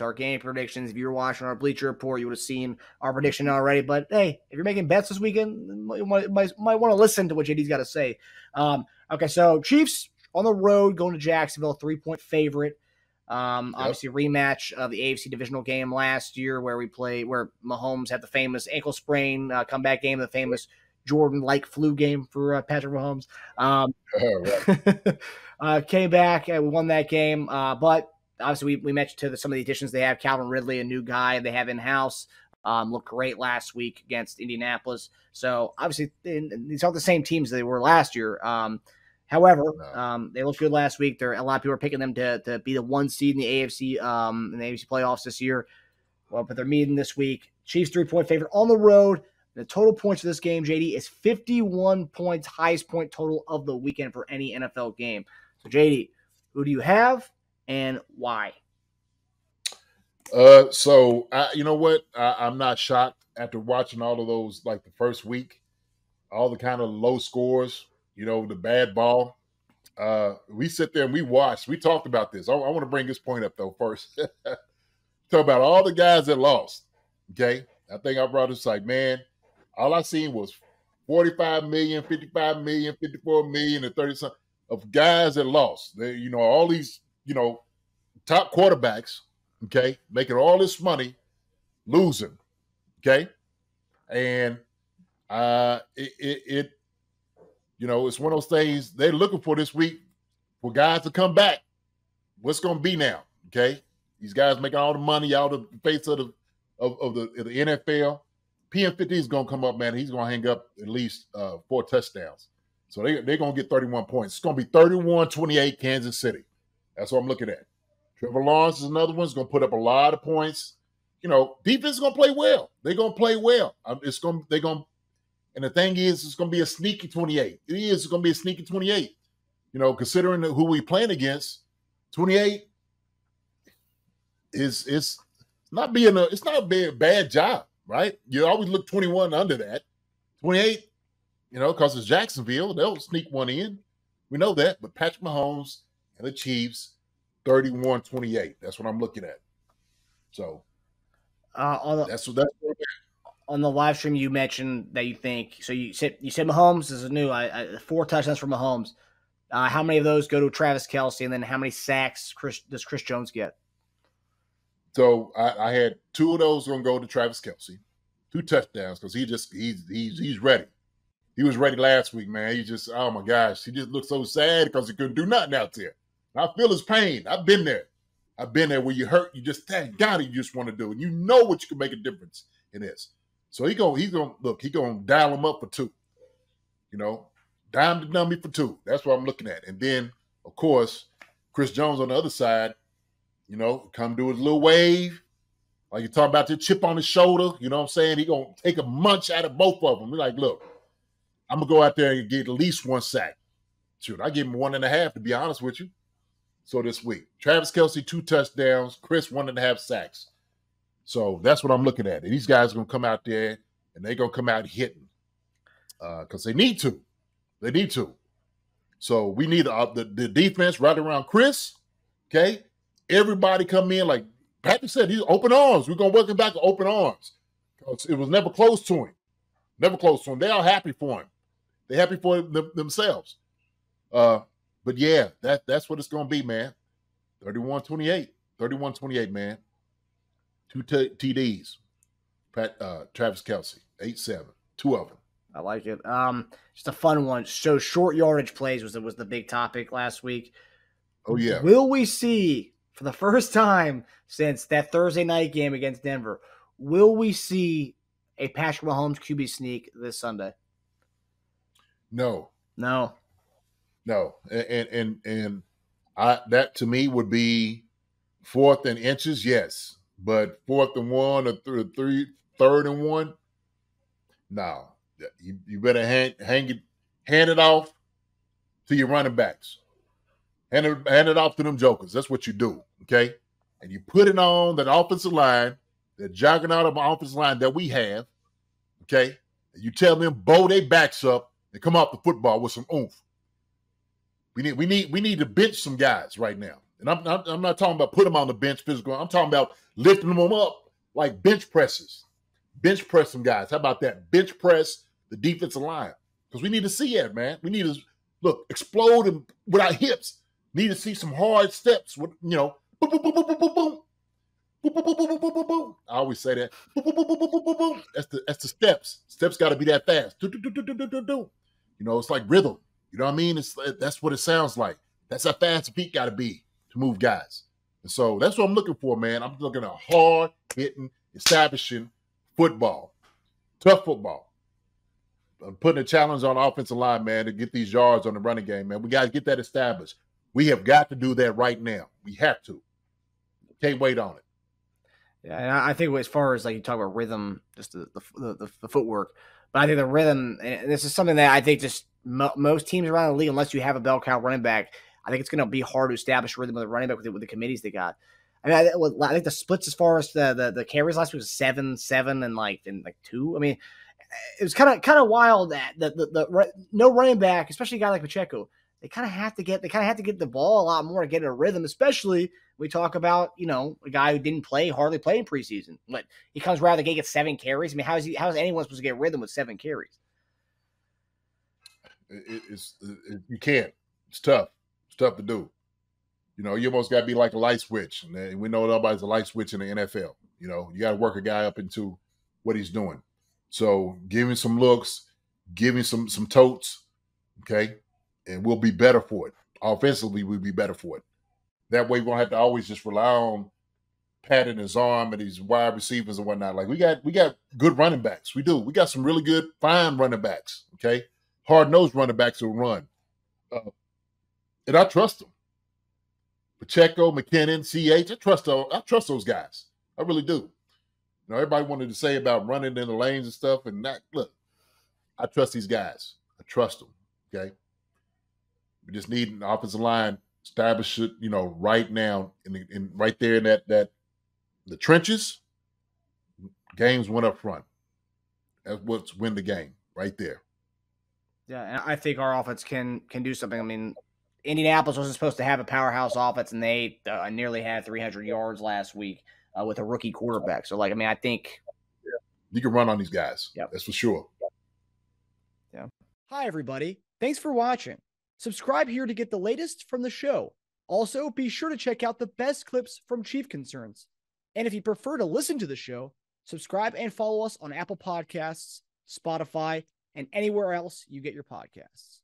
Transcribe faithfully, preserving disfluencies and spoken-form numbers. our game predictions. If you were watching our Bleacher Report, you would have seen our prediction already. But, hey, if you're making bets this weekend, you might, might, might want to listen to what J D's got to say. Um, okay, so Chiefs on the road going to Jacksonville, three-point favorite. Um, obviously, yep. rematch of the A F C divisional game last year where we play where Mahomes had the famous ankle sprain uh, comeback game, the famous Jordan-like flu game for uh, Patrick Mahomes. Um, oh, right. uh, came back and we won that game, uh, but obviously, we, we mentioned to the, some of the additions they have. Calvin Ridley, a new guy they have in-house, um, looked great last week against Indianapolis. So, obviously, in, these aren't the same teams they were last year. Um, however, no. um, they looked good last week. There, a lot of people are picking them to, to be the one seed in the A F C um, in the A F C playoffs this year. Well, but they're meeting this week. Chiefs three-point favorite on the road. The total points for this game, J D, is fifty-one points, highest point total of the weekend for any N F L game. So, J D, who do you have? And why? Uh, so I, you know what? I, I'm not shocked after watching all of those, like the first week, all the kind of low scores. You know, the bad ball. Uh, we sit there and we watched. We talked about this. I, I want to bring this point up though first. Talk about all the guys that lost. Okay, I think I brought this like, man, all I seen was forty-five million, fifty-five million, fifty-four million, and thirty-something of guys that lost. They, you know, all these. You know, top quarterbacks, okay, making all this money, losing, okay? And uh, it, it, it, you know, it's one of those things they're looking for this week for guys to come back. What's going to be now, okay? These guys making all the money out of the face of the, of, of the, of the N F L. P M fifty is going to come up, man. He's going to hang up at least uh, four touchdowns. So they, they're going to get thirty-one points. It's going to be thirty-one twenty-eight Kansas City. That's what I'm looking at. Trevor Lawrence is another one. He's going to put up a lot of points. You know, defense is going to play well. They're going to play well. It's going. They're going. And the thing is, it's going to be a sneaky twenty-eight. It is going to be a sneaky twenty-eight. You know, considering who we're playing against, twenty-eight is it's not being a it's not being a bad job, right? You always look twenty-one under that. twenty-eight, you know, because it's Jacksonville. They'll sneak one in. We know that. But Patrick Mahomes. And the Chiefs, thirty-one twenty-eight. That's what I'm looking at. So uh, on the, that's what that's what on the live stream. You mentioned that you think so. You said you said Mahomes this is new. I, I, four touchdowns from Mahomes. Uh, how many of those go to Travis Kelce, and then how many sacks Chris, does Chris Jones get? So I, I had two of those going to go to Travis Kelce, two touchdowns because he just he's he's he's ready. He was ready last week, man. He just oh my gosh, he just looked so sad because he couldn't do nothing out there. I feel his pain. I've been there. I've been there where you hurt. You just, thank God, you just want to do it. You know what you can make a difference in this. So he going, he's going, look, he's going to dial him up for two. You know, dime the dummy for two. That's what I'm looking at. And then, of course, Chris Jones on the other side, you know, come do his little wave. Like you're talking about the chip on his shoulder. You know what I'm saying? He's going to take a munch out of both of them. We're like, look, I'm going to go out there and get at least one sack. Shoot, I give him one and a half, to be honest with you. So this week, Travis Kelce, two touchdowns, Chris, one and a half sacks. So that's what I'm looking at. And these guys are going to come out there, and they're going to come out hitting because uh, they need to. They need to. So we need uh, the, the defense right around Chris, okay? Everybody come in, like Patrick said, he's open arms. We're going to welcome back to open arms. It was never close to him. Never close to him. They're all happy for him. They're happy for them, themselves. Uh But, yeah, that, that's what it's going to be, man. thirty-one twenty-eight. thirty-one twenty-eight, man. Two T Ds. Pat, uh, Travis Kelce, eight seven. Two of them. I like it. Um, just a fun one. So short yardage plays was, was the big topic last week. Oh, yeah. Will we see, for the first time since that Thursday night game against Denver, will we see a Patrick Mahomes Q B sneak this Sunday? No. No. No, and and and I that to me would be fourth and inches, yes, but fourth and one or th three, third and one, no. You you better hang hang it, hand it off to your running backs, hand it, hand it off to them jokers. That's what you do, okay? And you put it on that offensive line, that juggernaut of offensive line that we have, okay? And you tell them bow their backs up and come off the football with some oomph. We need, we need, we need to bench some guys right now. And I'm not, I'm not talking about put them on the bench physical. I'm talking about lifting them up like bench presses. Bench press them guys. How about that? Bench press the defensive line. Because we need to see that, man. We need to, look, explode them with our hips. Need to see some hard steps with, you know, boom, boom, boom, boom, boom, boom, boom. Boop, boop, boop, boop, boop, boop, boop. I always say that. Boop, boop, boop, boop, boop, boop, boop. That's the that's the steps. Steps got to be that fast. Do, do, do, do, do, do, do. You know, it's like rhythm. You know what I mean? It's that's what it sounds like. That's how fast the beat got to be to move guys. And so that's what I'm looking for, man. I'm looking at hard hitting, establishing football, tough football. I'm putting a challenge on the offensive line, man, to get these yards on the running game, man. We got to get that established. We have got to do that right now. We have to. Can't wait on it. Yeah, and I think as far as like you talk about rhythm, just the the, the the footwork, but I think the rhythm, and this is something that I think just mo most teams around the league, unless you have a bell cow running back, I think it's going to be hard to establish rhythm with the running back with the, with the committees they got. I mean, I, I think the splits as far as the, the the carries last week was seven, seven, and like and like two. I mean, it was kind of kind of wild that the, the the no running back, especially a guy like Pacheco, they kind of have to get they kind of have to get the ball a lot more to get in a rhythm, especially. We talk about, you know, a guy who didn't play, hardly played in preseason. But he comes right out of the gate, gets seven carries. I mean, how is he? How is anyone supposed to get rhythm with seven carries? It, it's it, you can't. It's tough. It's tough to do. You know, you almost got to be like a light switch. And we know nobody's a light switch in the N F L. You know, you got to work a guy up into what he's doing. So give him some looks, give him some some totes, okay, and we'll be better for it. Offensively, we'll be better for it. That way we won't have to always just rely on patting his arm and these wide receivers and whatnot. Like we got we got good running backs. We do. We got some really good, fine running backs. Okay, hard nosed running backs who run, uh, and I trust them. Pacheco, McKinnon, C H. I trust those. I trust those guys. I really do. You know, everybody wanted to say about running in the lanes and stuff, and not look. I trust these guys. I trust them. Okay, we just need an offensive line. Establish it, you know, right now, in, the, in right there in that that the trenches. Games went up front. That's what's win the game right there. Yeah, and I think our offense can can do something. I mean, Indianapolis wasn't supposed to have a powerhouse offense, and they uh, nearly had three hundred yards last week uh, with a rookie quarterback. So, like, I mean, I think you can run on these guys. Yeah, that's for sure. Yeah. Hi, everybody. Thanks for watching. Subscribe here to get the latest from the show. Also, be sure to check out the best clips from Chief Concerns. And if you prefer to listen to the show, subscribe and follow us on Apple Podcasts, Spotify, and anywhere else you get your podcasts.